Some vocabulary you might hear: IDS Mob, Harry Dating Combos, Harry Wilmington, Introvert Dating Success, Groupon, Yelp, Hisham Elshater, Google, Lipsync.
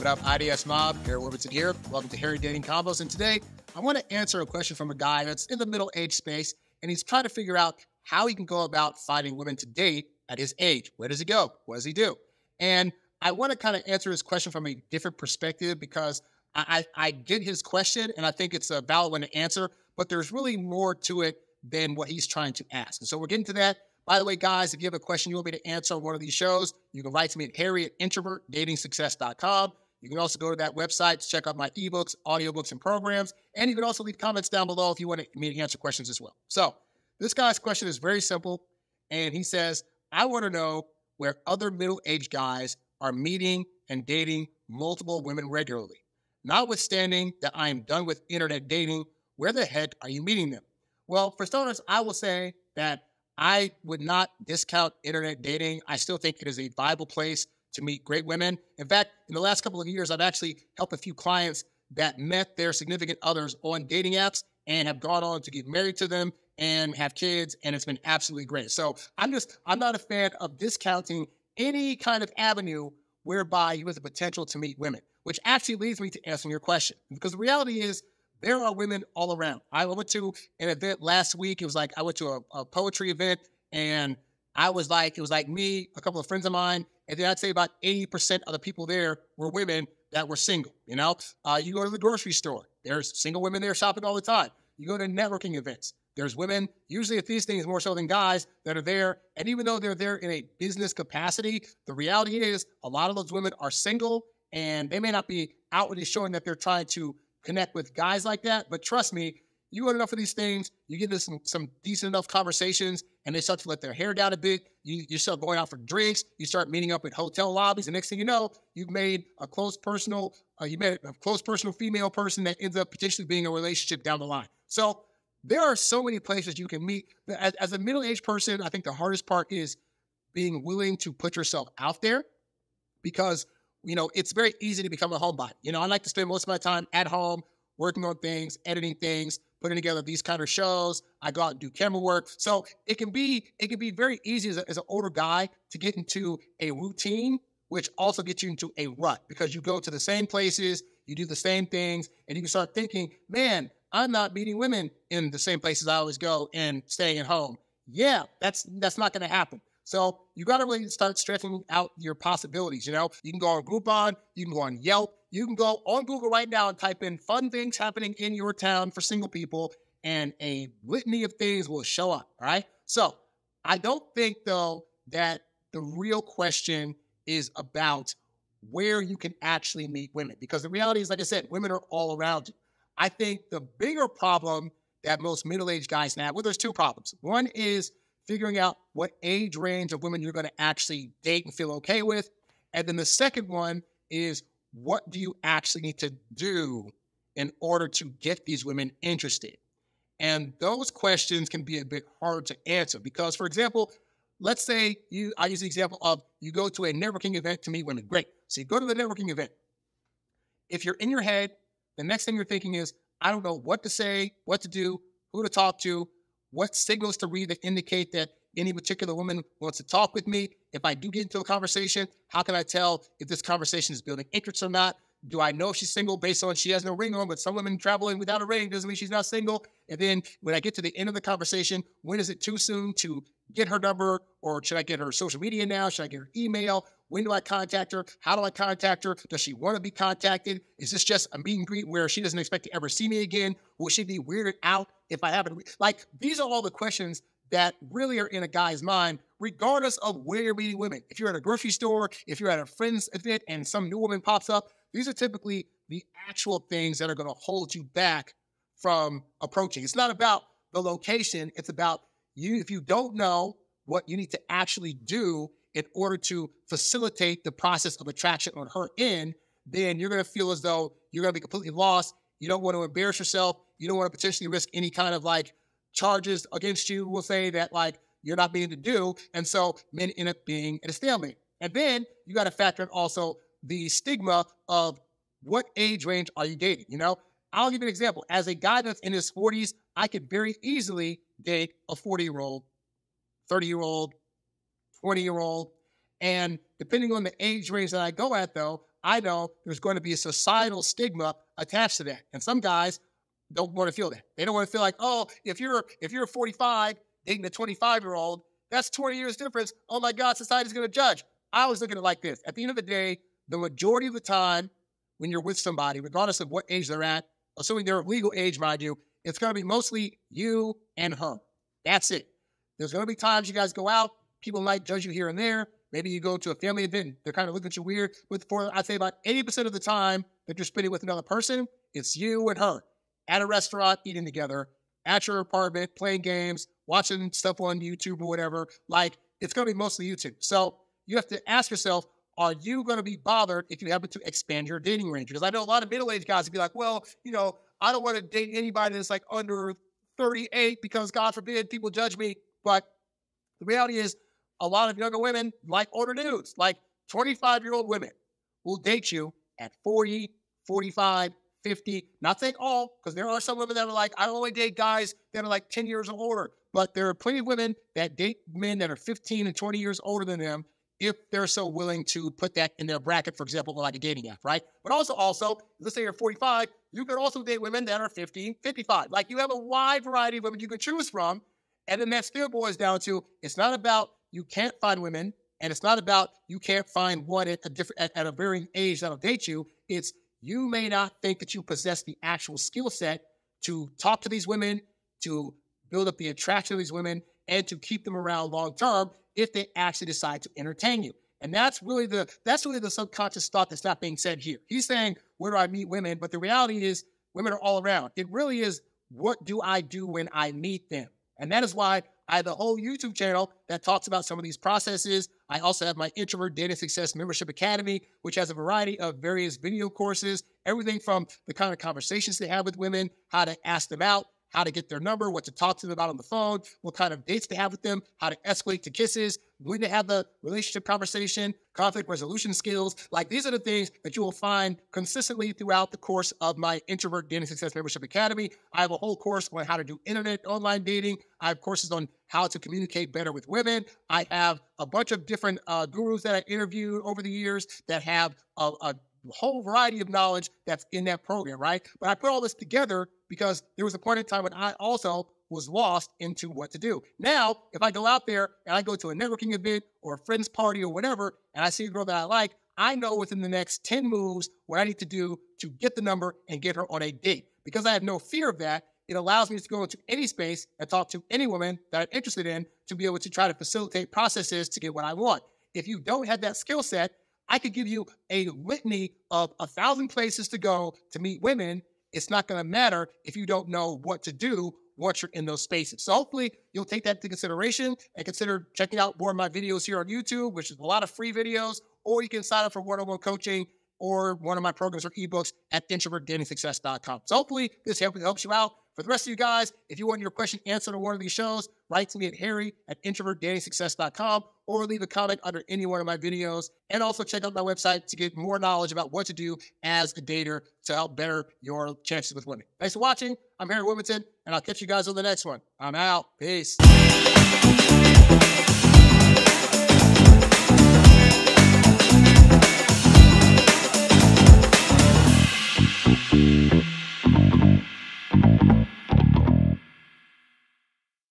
What up, IDS Mob, Harry Wilmington here. Welcome to Harry Dating Combos. And today, I want to answer a question from a guy that's in the middle age space, and he's trying to figure out how he can go about finding women to date at his age. Where does he go? What does he do? And I want to kind of answer his question from a different perspective because I get his question, and I think it's a valid one to answer, but there's really more to it than what he's trying to ask. And so we're getting to that. By the way, guys, if you have a question you want me to answer on one of these shows, you can write to me at harry@introvertdatingsuccess.com. You can also go to that website to check out my ebooks, audiobooks, and programs. And you can also leave comments down below if you want me to answer questions as well. So this guy's question is very simple. And he says, I want to know where other middle-aged guys are meeting and dating multiple women regularly. Notwithstanding that I am done with internet dating, where the heck are you meeting them? Well, for starters, I will say that I would not discount internet dating. I still think it is a viable place to meet great women. In fact, in the last couple of years, I've actually helped a few clients that met their significant others on dating apps and have gone on to get married to them and have kids, and it's been absolutely great. So I'm not a fan of discounting any kind of avenue whereby you have the potential to meet women, which actually leads me to answering your question. Because the reality is, there are women all around. I went to an event last week. It was like I went to a poetry event, and it was like me, a couple of friends of mine, and then I'd say about 80% of the people there were women that were single, you know? You go to the grocery store, there's single women there shopping all the time. You go to networking events, there's women, usually at these things more so than guys, that are there. And even though they're there in a business capacity, the reality is a lot of those women are single, and they may not be outwardly showing that they're trying to connect with guys like that. But trust me, you go to enough of these things, you get into some decent enough conversations, and they start to let their hair down a bit. You start going out for drinks. You start meeting up at hotel lobbies. The next thing you know, you've made a close personal female person that ends up potentially being a relationship down the line. So there are so many places you can meet. As a middle-aged person, I think the hardest part is being willing to put yourself out there because, you know, it's very easy to become a homebody. You know, I like to spend most of my time at home, working on things, editing things, putting together these kind of shows. I go out and do camera work. So it can be very easy as an older guy to get into a routine, which also gets you into a rut because you go to the same places, you do the same things, and you can start thinking, man, I'm not meeting women in the same places I always go and staying at home. Yeah, that's not going to happen. So you got to really start stretching out your possibilities, you know? You can go on Groupon, you can go on Yelp, you can go on Google right now and type in fun things happening in your town for single people, and a litany of things will show up, all right? So I don't think, though, that the real question is about where you can actually meet women, because the reality is, like I said, women are all around you. I think the bigger problem that most middle-aged guys have, well, there's two problems. One is figuring out what age range of women you're going to actually date and feel okay with. And then the second one is, what do you actually need to do in order to get these women interested? And those questions can be a bit hard to answer because, for example, let's say I use the example of you go to a networking event to meet women. Great. So you go to the networking event. If you're in your head, the next thing you're thinking is, I don't know what to say, what to do, who to talk to, what signals to read that indicate that any particular woman wants to talk with me. If I do get into a conversation, how can I tell if this conversation is building interest or not? Do I know she's single based on she has no ring on, but some women traveling without a ring doesn't mean she's not single. And then when I get to the end of the conversation, when is it too soon to get her number, or should I get her social media now? Should I get her email? When do I contact her? How do I contact her? Does she want to be contacted? Is this just a meet and greet where she doesn't expect to ever see me again? Will she be weirded out if I haven't? Like, these are all the questions that really are in a guy's mind, regardless of where you're meeting women. If you're at a grocery store, if you're at a friend's event and some new woman pops up, these are typically the actual things that are going to hold you back from approaching. It's not about the location. It's about you. If you don't know what you need to actually do in order to facilitate the process of attraction on her end, then you're going to feel as though you're going to be completely lost. You don't want to embarrass yourself. You don't want to potentially risk any kind of like charges against you, we'll say, that like you're not being to do. And so men end up being at a stalemate. And then you got to factor in also the stigma of what age range are you dating, you know? I'll give you an example. As a guy that's in his 40s, I could very easily date a 40-year-old, 30-year-old, 20-year-old. And depending on the age range that I go at, though, I know there's going to be a societal stigma attached to that. And some guys don't want to feel that. They don't want to feel like, oh, if you're 45 dating a 25-year-old, that's 20 years difference. Oh my God, society's going to judge. I was looking at it like this. At the end of the day, the majority of the time when you're with somebody, regardless of what age they're at, assuming they're of legal age, mind you, it's going to be mostly you and her. That's it. There's going to be times you guys go out. People might judge you here and there. Maybe you go to a family event and they're kind of looking at you weird. I'd say about 80% of the time that you're spending with another person, it's you and her. At a restaurant, eating together. At your apartment, playing games, watching stuff on YouTube or whatever. Like, it's going to be mostly YouTube. So you have to ask yourself, are you going to be bothered if you happen to expand your dating range? Because I know a lot of middle-aged guys would be like, well, you know, I don't want to date anybody that's like under 38 because, God forbid, people judge me. But the reality is, a lot of younger women like older dudes, like 25-year-old women will date you at 40, 45, 50. Not saying all, because there are some women that are like, I only date guys that are like 10 years older. But there are plenty of women that date men that are 15 and 20 years older than them if they're so willing to put that in their bracket, for example, like a dating app, right? But also, let's say you're 45, you can also date women that are 50, 55. Like, you have a wide variety of women you can choose from. And then that still boils down to, it's not about you can't find women, and it's not about you can't find one at a varying age that'll date you. It's you may not think that you possess the actual skill set to talk to these women, to build up the attraction of these women, and to keep them around long term if they actually decide to entertain you. And that's really the subconscious thought that's not being said here. He's saying, where do I meet women? But the reality is, women are all around. It really is, what do I do when I meet them? And that is why I have a whole YouTube channel that talks about some of these processes. I also have my Introvert Dating Success Membership Academy, which has a variety of various video courses, everything from the kind of conversations they have with women, how to ask them out, how to get their number, what to talk to them about on the phone, what kind of dates to have with them, how to escalate to kisses, when to have the relationship conversation, conflict resolution skills. Like, these are the things that you will find consistently throughout the course of my Introvert Dating Success Membership Academy. I have a whole course on how to do internet online dating. I have courses on how to communicate better with women. I have a bunch of different gurus that I interviewed over the years that have a whole variety of knowledge that's in that program, right? But I put all this together because there was a point in time when I also was lost into what to do. Now, if I go out there and I go to a networking event or a friend's party or whatever, and I see a girl that I like, I know within the next 10 moves what I need to do to get the number and get her on a date. Because I have no fear of that, it allows me to go into any space and talk to any woman that I'm interested in to be able to try to facilitate processes to get what I want. If you don't have that skill set, I could give you a litany of 1,000 places to go to meet women. It's not going to matter if you don't know what to do once you're in those spaces. So hopefully you'll take that into consideration and consider checking out more of my videos here on YouTube, which is a lot of free videos, or you can sign up for one-on-one coaching or one of my programs or ebooks at introvertdatingsuccess.com. So hopefully this helps you out. For the rest of you guys, if you want your question answered on one of these shows, write to me at harry@introvertdatingsuccess.com or leave a comment under any one of my videos. And also check out my website to get more knowledge about what to do as a dater to help better your chances with women. Thanks for watching. I'm Harry Wilmington, and I'll catch you guys on the next one. I'm out. Peace.